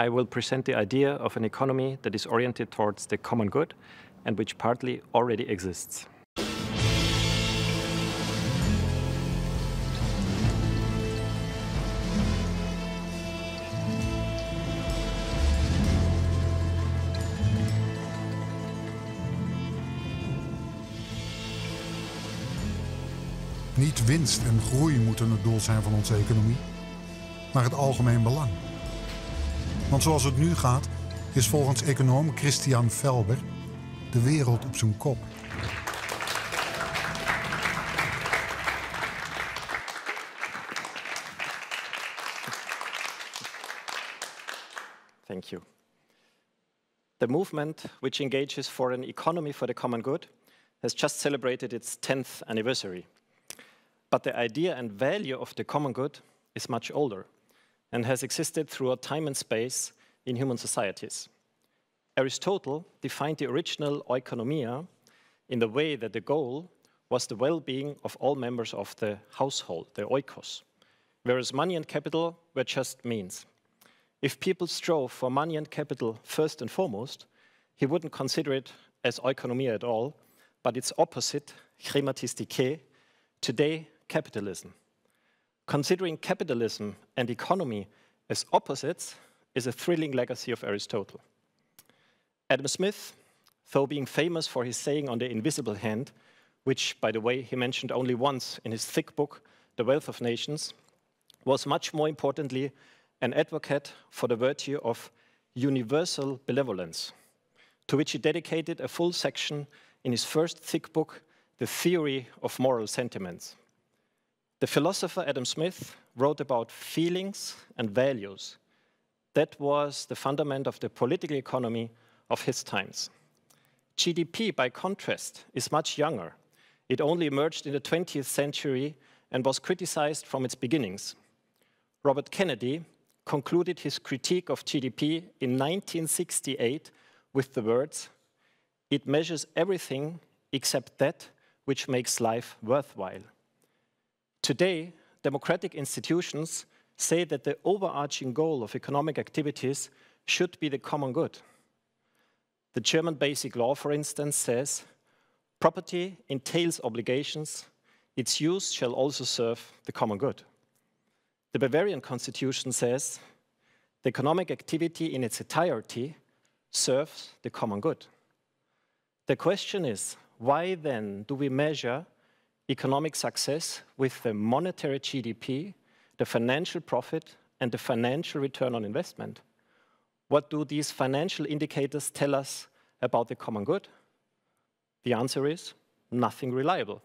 I will present the idea of an economy that is oriented towards the common good and which partly already exists. Niet winst en groei moeten het doel zijn van onze economie, maar het algemeen belang. Want zoals het nu gaat, is volgens econoom Christian Felber de wereld op zijn kop. Thank you. The movement which engages for an economy for the common good has just celebrated its 10th anniversary. But the idea and value of the common good is much older and has existed throughout time and space in human societies. Aristotle defined the original oikonomia in the way that the goal was the well-being of all members of the household, the oikos, whereas money and capital were just means. If people strove for money and capital first and foremost, he wouldn't consider it as oikonomia at all, but its opposite, chrematistike, today, capitalism. Considering capitalism and economy as opposites is a thrilling legacy of Aristotle. Adam Smith, though being famous for his saying on the invisible hand, which, by the way, he mentioned only once in his thick book, The Wealth of Nations, was much more importantly an advocate for the virtue of universal benevolence, to which he dedicated a full section in his first thick book, The Theory of Moral Sentiments. The philosopher Adam Smith wrote about feelings and values. That was the fundament of the political economy of his times. GDP, by contrast, is much younger. It only emerged in the 20th century and was criticized from its beginnings. Robert Kennedy concluded his critique of GDP in 1968 with the words, "It measures everything except that which makes life worthwhile." Today, democratic institutions say that the overarching goal of economic activities should be the common good. The German Basic Law, for instance, says, "Property entails obligations, its use shall also serve the common good." The Bavarian Constitution says, "The economic activity in its entirety serves the common good." The question is, why then do we measure economic success with the monetary GDP, the financial profit, and the financial return on investment? What do these financial indicators tell us about the common good? The answer is nothing reliable.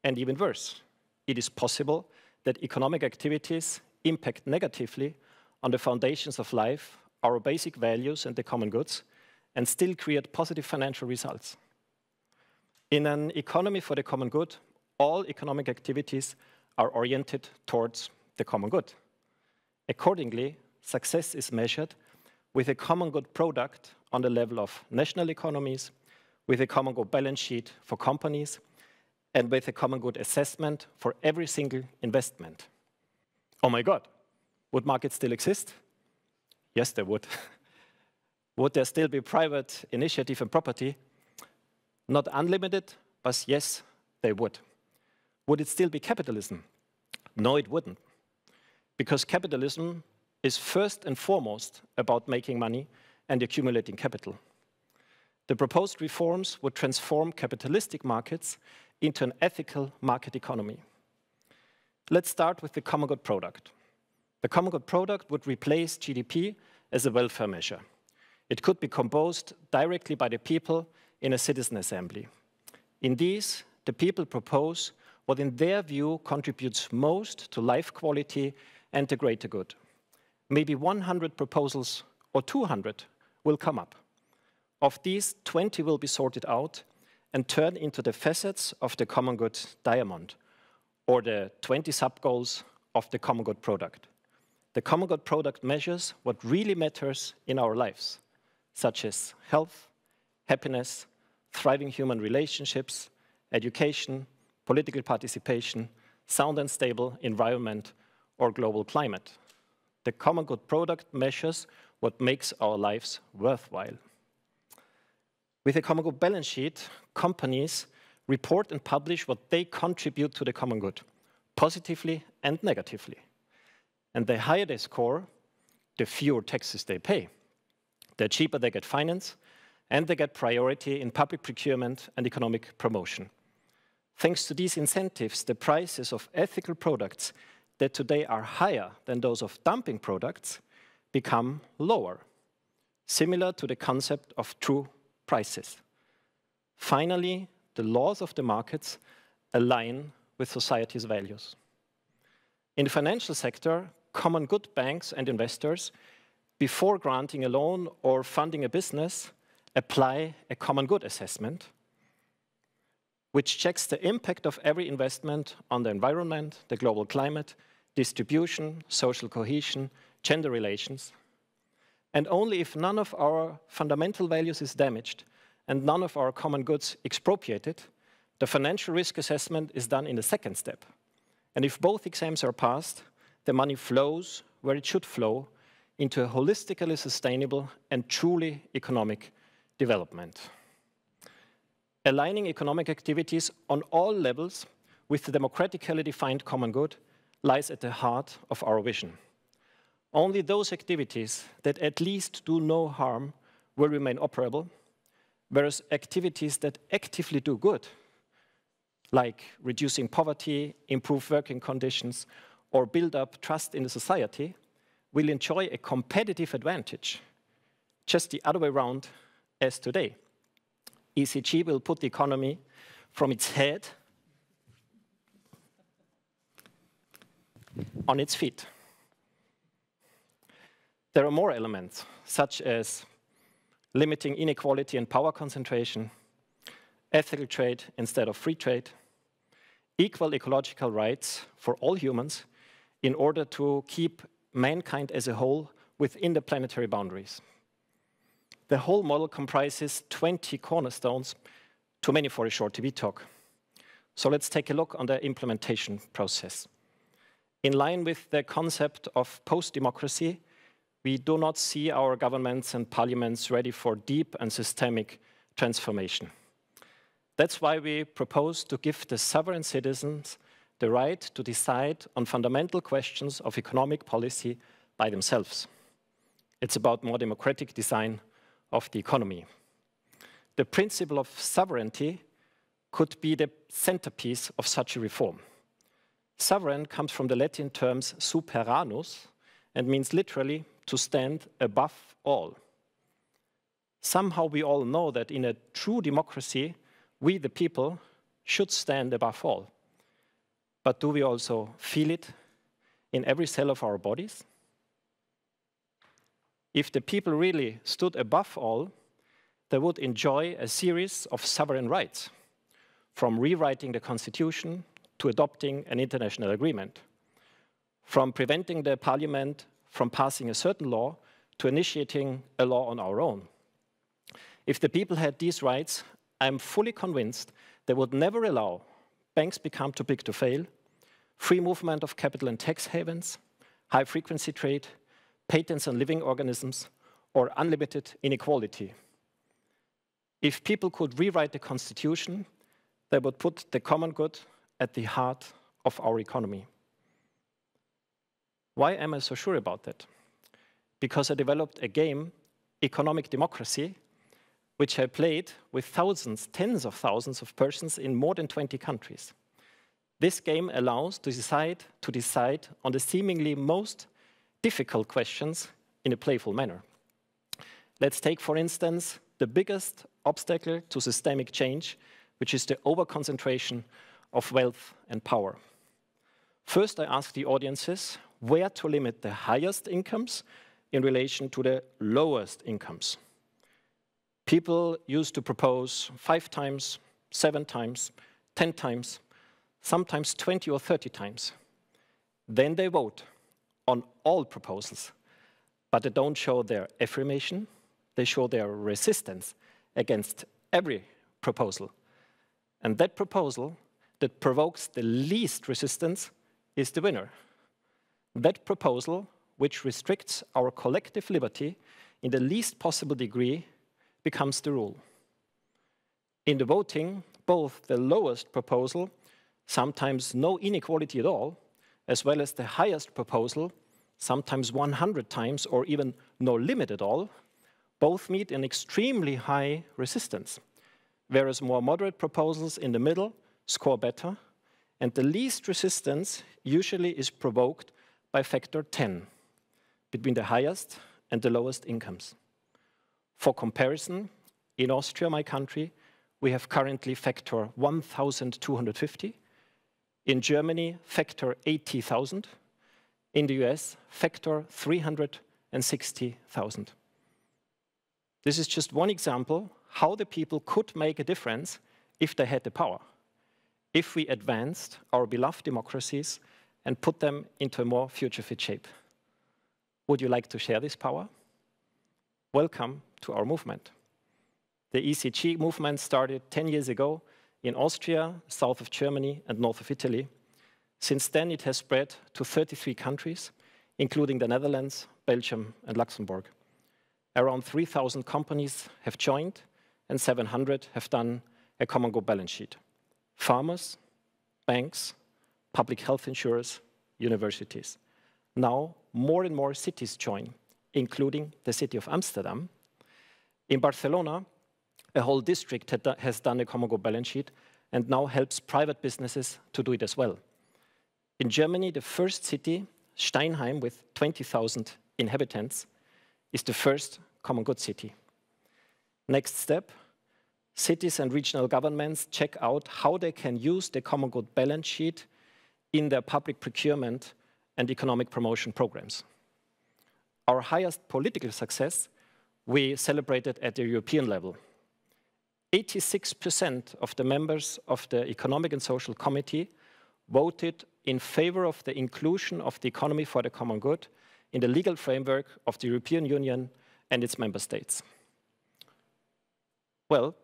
And even worse, it is possible that economic activities impact negatively on the foundations of life, our basic values and the common goods, and still create positive financial results. In an economy for the common good, all economic activities are oriented towards the common good. Accordingly, success is measured with a common good product on the level of national economies, with a common good balance sheet for companies, and with a common good assessment for every single investment. Oh my God, would markets still exist? Yes, they would. Would there still be private initiative and property? Not unlimited, but yes, they would. Would it still be capitalism? No, it wouldn't. Because capitalism is first and foremost about making money and accumulating capital. The proposed reforms would transform capitalistic markets into an ethical market economy. Let's start with the common good product. The common good product would replace GDP as a welfare measure. It could be composed directly by the people in a citizen assembly. In these, the people propose what in their view contributes most to life quality and the greater good. Maybe 100 proposals or 200 will come up. Of these, 20 will be sorted out and turned into the facets of the common good diamond, or the 20 sub-goals of the common good product. The common good product measures what really matters in our lives, such as health, happiness, thriving human relationships, education, political participation, sound and stable environment, or global climate. The common good product measures what makes our lives worthwhile. With a common good balance sheet, companies report and publish what they contribute to the common good, positively and negatively. And the higher they score, the fewer taxes they pay, the cheaper they get finance, and they get priority in public procurement and economic promotion. Thanks to these incentives, the prices of ethical products that today are higher than those of dumping products become lower, similar to the concept of true prices. Finally, the laws of the markets align with society's values. In the financial sector, common good banks and investors, before granting a loan or funding a business, apply a common good assessment, which checks the impact of every investment on the environment, the global climate, distribution, social cohesion, gender relations. And only if none of our fundamental values is damaged and none of our common goods expropriated, the financial risk assessment is done in the second step. And if both exams are passed, the money flows where it should flow, into a holistically sustainable and truly economic development. Aligning economic activities on all levels with the democratically defined common good lies at the heart of our vision. Only those activities that at least do no harm will remain operable, whereas activities that actively do good, like reducing poverty, improve working conditions, or build up trust in the society, will enjoy a competitive advantage, just the other way around as today. ECG will put the economy from its head on its feet. There are more elements, such as limiting inequality and power concentration, ethical trade instead of free trade, equal ecological rights for all humans in order to keep mankind as a whole within the planetary boundaries. The whole model comprises 20 cornerstones, too many for a short TV talk. So let's take a look on the implementation process. In line with the concept of post-democracy, we do not see our governments and parliaments ready for deep and systemic transformation. That's why we propose to give the sovereign citizens the right to decide on fundamental questions of economic policy by themselves. It's about more democratic design of the economy. The principle of sovereignty could be the centerpiece of such a reform. Sovereign comes from the Latin terms superanus and means literally to stand above all. Somehow we all know that in a true democracy, we the people should stand above all. But do we also feel it in every cell of our bodies? If the people really stood above all, they would enjoy a series of sovereign rights, from rewriting the constitution to adopting an international agreement, from preventing the parliament from passing a certain law to initiating a law on our own. If the people had these rights, I'm fully convinced they would never allow banks become too big to fail, free movement of capital and tax havens, high-frequency trade, patents on living organisms, or unlimited inequality. If people could rewrite the constitution, they would put the common good at the heart of our economy. Why am I so sure about that? Because I developed a game, Economic Democracy, which I played with thousands, tens of thousands of persons in more than 20 countries. This game allows to decide on the seemingly most difficult questions in a playful manner. Let's take, for instance, the biggest obstacle to systemic change, which is the overconcentration of wealth and power. First, I ask the audiences where to limit the highest incomes in relation to the lowest incomes. People used to propose 5 times, 7 times, 10 times, sometimes 20 or 30 times. Then they vote on all proposals, but they don't show their affirmation, they show their resistance against every proposal. And that proposal that provokes the least resistance is the winner. That proposal which restricts our collective liberty in the least possible degree becomes the rule. In the voting, both the lowest proposal, sometimes no inequality at all, as well as the highest proposal, sometimes 100 times or even no limit at all, both meet an extremely high resistance, whereas more moderate proposals in the middle score better, and the least resistance usually is provoked by factor 10 between the highest and the lowest incomes. For comparison, in Austria, my country, we have currently factor 1,250, in Germany, factor 80,000, in the US, factor 360,000. This is just one example how the people could make a difference if they had the power, if we advanced our beloved democracies and put them into a more future-fit shape. Would you like to share this power? Welcome to our movement. The ECG movement started 10 years ago in Austria, south of Germany, and north of Italy. Since then, it has spread to 33 countries, including the Netherlands, Belgium, and Luxembourg. Around 3,000 companies have joined, and 700 have done a common good balance sheet. Farmers, banks, public health insurers, universities. Now, more and more cities join, including the city of Amsterdam. In Barcelona, a whole district has done a common good balance sheet and now helps private businesses to do it as well. In Germany, the first city, Steinheim, with 20,000 inhabitants, is the first common good city. Next step, cities and regional governments check out how they can use the common good balance sheet in their public procurement and economic promotion programs. Our highest political success we celebrated at the European level. 86% of the members of the Economic and Social Committee voted in favor of the inclusion of the economy for the common good in the legal framework of the European Union and its member states. Well,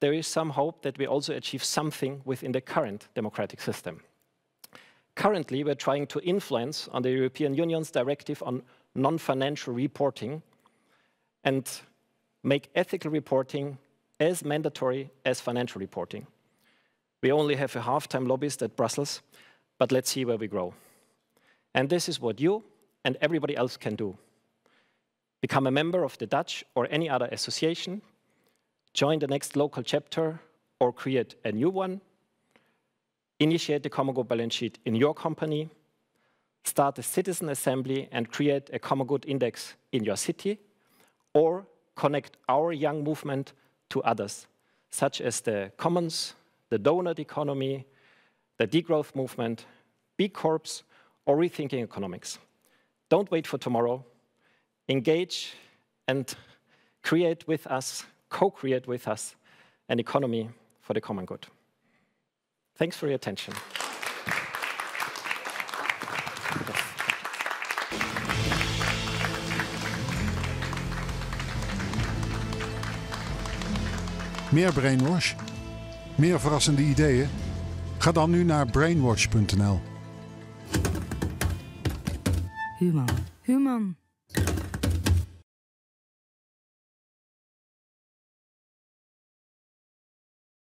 there is some hope that we also achieve something within the current democratic system. Currently, we're trying to influence on the European Union's directive on non-financial reporting and make ethical reporting as mandatory as financial reporting. We only have a half-time lobbyist at Brussels, but let's see where we grow. And this is what you and everybody else can do. Become a member of the Dutch or any other association, join the next local chapter or create a new one, initiate the common good balance sheet in your company, start a citizen assembly and create a common good index in your city, or connect our young movement to others, such as the commons, the donut economy, the degrowth movement, B Corps, or rethinking economics. Don't wait for tomorrow. Engage and create with us, co-create with us, an economy for the common good. Thanks for your attention. Meer Brainwash? Meer verrassende ideeën? Ga dan nu naar brainwash.nl. Human. Human.